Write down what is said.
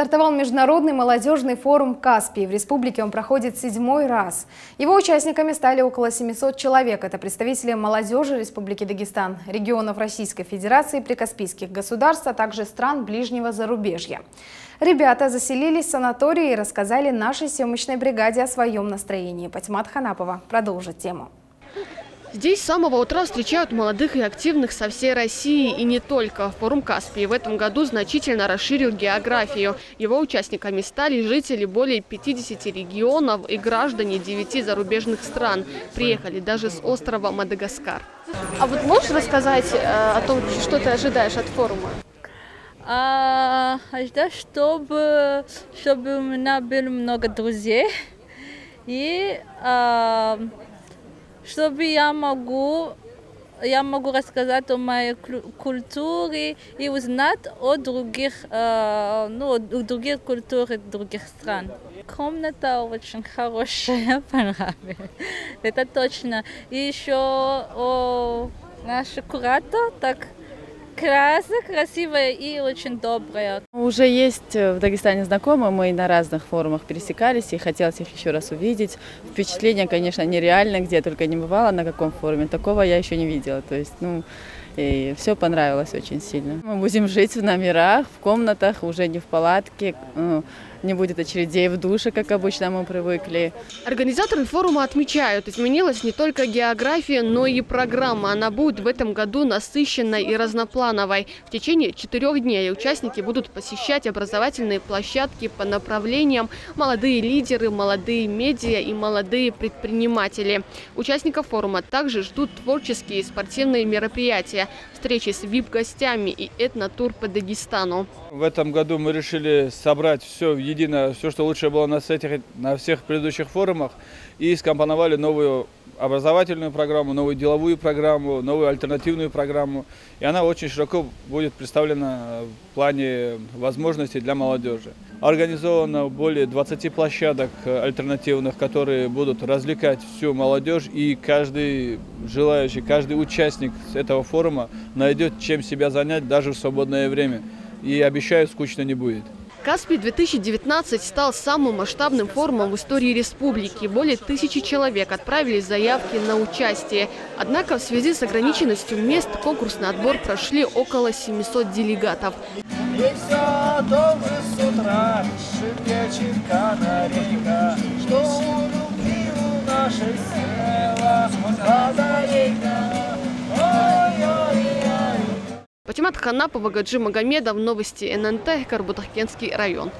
стартовал международный молодежный форум «Каспий». В республике он проходит 7-й раз. Его участниками стали около 700 человек. Это представители молодежи Республики Дагестан, регионов Российской Федерации, прикаспийских государств, а также стран ближнего зарубежья. Ребята заселились в санатории и рассказали нашей съемочной бригаде о своем настроении. Патимат Ханапова продолжит тему. Здесь с самого утра встречают молодых и активных со всей России и не только. Форум «Каспий» в этом году значительно расширил географию. Его участниками стали жители более 50 регионов и граждане 9 зарубежных стран. Приехали даже с острова Мадагаскар. А вот можешь рассказать о том, что ты ожидаешь от форума? Ожидаю, чтобы у меня было много друзей и... чтобы я могу рассказать о моей культуре и узнать о других культурах других стран. Комната очень хорошая, понравилась, это точно. И еще наш куратор так красивая и очень добрая. Уже есть в Дагестане знакомые, мы на разных форумах пересекались, и хотелось их еще раз увидеть. Впечатление, конечно, нереально, где только не бывало, на каком форуме. Такого я еще не видела, то есть, и все понравилось очень сильно. Мы будем жить в номерах, в комнатах, уже не в палатке. Не будет очередей в душе, как обычно мы привыкли. Организаторы форума отмечают, изменилась не только география, но и программа. Она будет в этом году насыщенной и разноплановой. В течение 4 дней участники будут посещать образовательные площадки по направлениям «Молодые лидеры», «Молодые медиа» и «Молодые предприниматели». Участников форума также ждут творческие и спортивные мероприятия, встречи с VIP-гостями и этнотур по Дагестану. В этом году мы решили собрать все, что лучше было на всех предыдущих форумах, и скомпоновали новую образовательную программу, новую деловую программу, новую альтернативную программу. И она очень широко будет представлена в плане возможностей для молодежи. Организовано более 20 площадок альтернативных, которые будут развлекать всю молодежь. И каждый желающий, каждый участник этого форума найдет, чем себя занять даже в свободное время. И обещаю, скучно не будет. «Каспий 2019» стал самым масштабным форумом в истории республики. Более 1000 человек отправили заявки на участие. Однако в связи с ограниченностью мест конкурс на отбор прошли около 700 делегатов. Патимат Ханапова, Гаджи Магомедов, новости ННТ, Корбутахкенский район.